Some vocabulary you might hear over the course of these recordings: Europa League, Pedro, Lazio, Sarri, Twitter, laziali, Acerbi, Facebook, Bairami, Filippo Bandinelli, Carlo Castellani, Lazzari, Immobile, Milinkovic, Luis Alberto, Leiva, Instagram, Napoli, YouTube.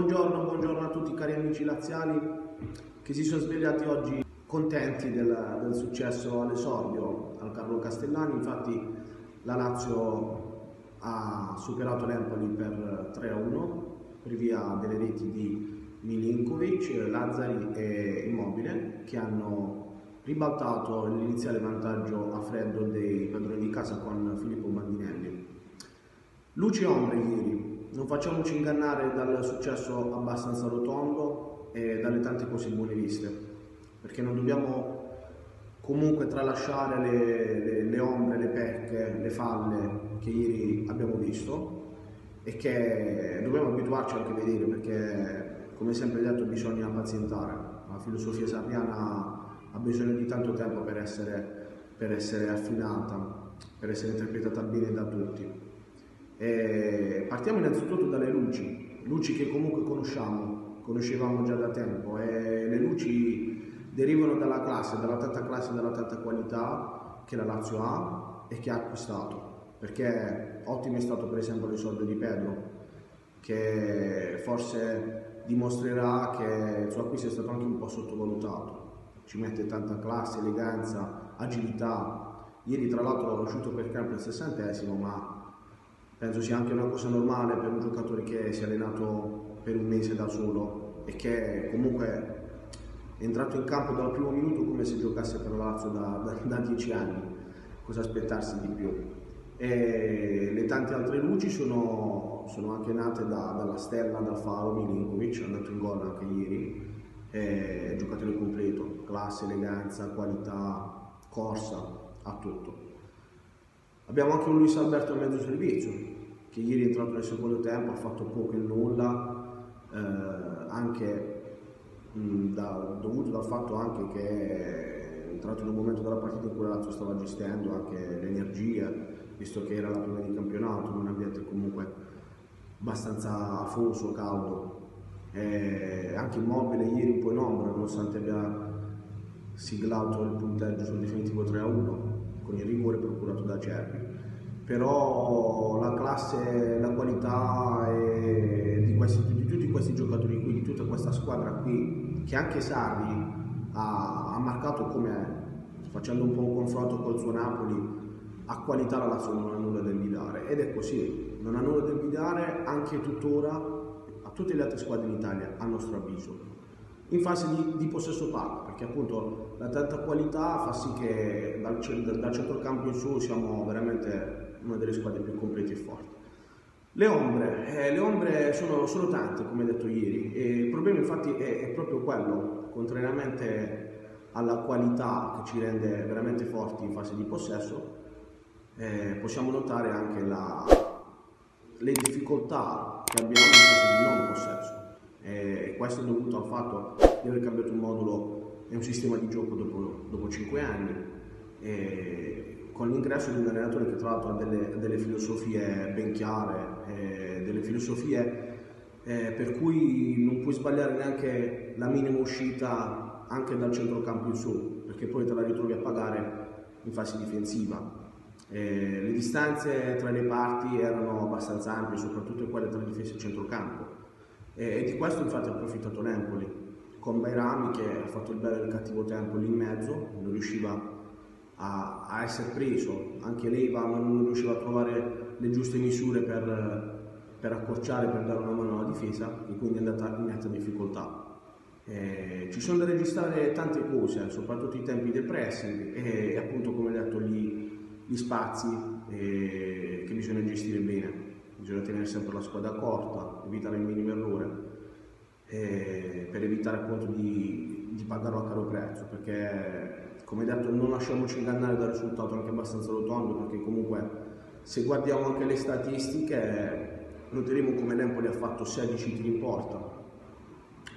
Buongiorno a tutti cari amici laziali che si sono svegliati oggi contenti del successo all'esordio al Carlo Castellani. Infatti la Lazio ha superato l'Empoli per 3-1 per via delle reti di Milinkovic, Lazzari e Immobile, che hanno ribaltato l'iniziale vantaggio a freddo dei padroni di casa con Filippo Bandinelli. Luci e ombre ieri. Non facciamoci ingannare dal successo abbastanza rotondo e dalle tante cose buone viste, perché non dobbiamo comunque tralasciare le ombre, le pecche, le falle che ieri abbiamo visto e che dobbiamo abituarci anche a vedere, perché come sempre detto bisogna pazientare. La filosofia sarriana ha bisogno di tanto tempo per essere affinata, per essere interpretata bene da tutti. E partiamo innanzitutto dalle luci che comunque conoscevamo già da tempo, e le luci derivano dalla classe, dalla tanta qualità che la Lazio ha e che ha acquistato, perché ottimo è stato per esempio l'esordio di Pedro, che forse dimostrerà che il suo acquisto è stato anche un po' sottovalutato. Ci mette tanta classe, eleganza, agilità. Ieri tra l'altro l'ho conosciuto per campo al 60°, ma penso sia anche una cosa normale per un giocatore che si è allenato per un mese da solo e che comunque è entrato in campo dal primo minuto come se giocasse per la Lazio da 10 anni. Cosa aspettarsi di più? E le tante altre luci sono anche nate dalla stella, dal faro. Milinkovic è andato in gol anche ieri, è giocatore completo, classe, eleganza, qualità, corsa, ha tutto. Abbiamo anche un Luis Alberto a mezzo servizio, che ieri è entrato nel secondo tempo, ha fatto poco e nulla, dovuto dal fatto anche che è entrato in un momento della partita in cui la Lazio stava gestendo anche l'energia, visto che era la prima di campionato, in un ambiente comunque abbastanza afoso, caldo. E anche Immobile ieri un po' in ombra, nonostante abbia siglato il punteggio sul definitivo 3-1. Con il rigore procurato da Acerbi, però la classe, la qualità di tutti questi giocatori qui, di tutta questa squadra qui, che anche Sarri ha marcato come, facendo un po' un confronto col suo Napoli, a qualità la Lazio non ha nulla da invidiare, ed è così, non ha nulla da invidiare anche tuttora a tutte le altre squadre in Italia, a nostro avviso. In fase di possesso palla, perché appunto la tanta qualità fa sì che dal centrocampo in su siamo veramente una delle squadre più complete e forti. Le ombre sono tante, come detto ieri, e il problema infatti è proprio quello, contrariamente alla qualità che ci rende veramente forti in fase di possesso, possiamo notare anche le difficoltà che abbiamo in fase di non possesso. E questo è dovuto al fatto di aver cambiato un modulo e un sistema di gioco dopo 5 anni, e con l'ingresso di un allenatore che tra l'altro ha delle filosofie ben chiare, delle filosofie per cui non puoi sbagliare neanche la minima uscita anche dal centrocampo in su, perché poi te la ritrovi a pagare in fase difensiva. Le distanze tra le parti erano abbastanza ampie, soprattutto quelle tra difesa e centrocampo. E di questo infatti ha approfittato l'Empoli, con Bairami che ha fatto il bello e il cattivo tempo lì in mezzo, non riusciva a essere preso, anche Leiva non riusciva a trovare le giuste misure per accorciare, per dare una mano alla difesa, e quindi è andata in netta difficoltà. Ci sono da registrare tante cose, soprattutto i tempi dei pressing e appunto come detto gli spazi che bisogna gestire bene. Bisogna tenere sempre la squadra corta, evitare il minimo errore, per evitare appunto di pagarlo a caro prezzo, perché come detto non lasciamoci ingannare dal risultato anche abbastanza rotondo, perché comunque se guardiamo anche le statistiche noteremo come l'Empoli ha fatto 16 tiri in porta,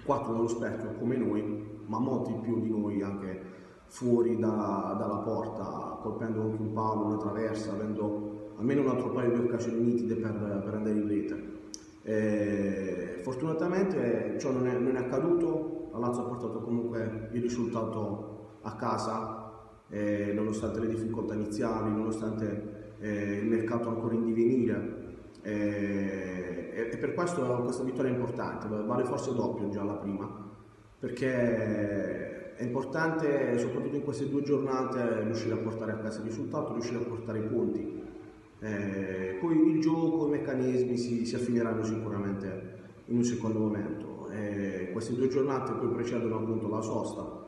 4 nello specchio come noi, ma molti più di noi anche fuori dalla porta, colpendo anche un palo, una traversa, avendo almeno un altro paio di occasioni nitide per andare in rete. Fortunatamente ciò non è accaduto, la Lazio ha portato comunque il risultato a casa, nonostante le difficoltà iniziali, nonostante il mercato ancora in divenire, e per questo questa vittoria è importante, vale forse doppio già la prima, perché è importante soprattutto in queste due giornate riuscire a portare a casa il risultato, riuscire a portare i punti. Poi il gioco, i meccanismi si affineranno sicuramente in un secondo momento. Queste due giornate poi precedono appunto la sosta,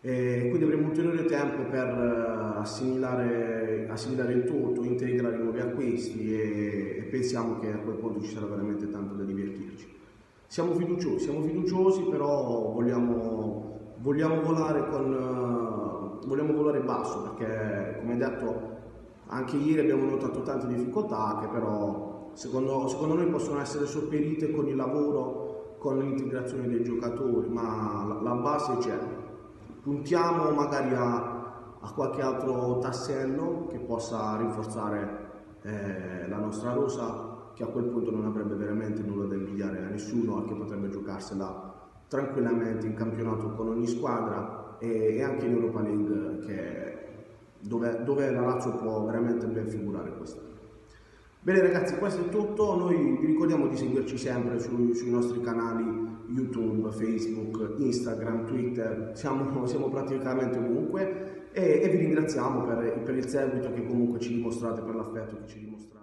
quindi avremo ulteriore tempo per assimilare il tutto, integrare i nuovi acquisti e pensiamo che a quel punto ci sarà veramente tanto da divertirci. Siamo fiduciosi, però vogliamo volare basso, perché come detto anche ieri abbiamo notato tante difficoltà che però secondo noi possono essere sopperite con il lavoro, con l'integrazione dei giocatori, ma la base c'è. Puntiamo magari a qualche altro tassello che possa rinforzare la nostra rosa, che a quel punto non avrebbe veramente nulla da invidiare a nessuno, anche potrebbe giocarsela tranquillamente in campionato con ogni squadra e anche in Europa League, che dove la Lazio può veramente ben figurare quest'anno. Bene ragazzi, questo è tutto, noi vi ricordiamo di seguirci sempre sui nostri canali YouTube, Facebook, Instagram, Twitter, siamo praticamente ovunque e vi ringraziamo per il seguito che comunque ci dimostrate, per l'affetto che ci dimostrate.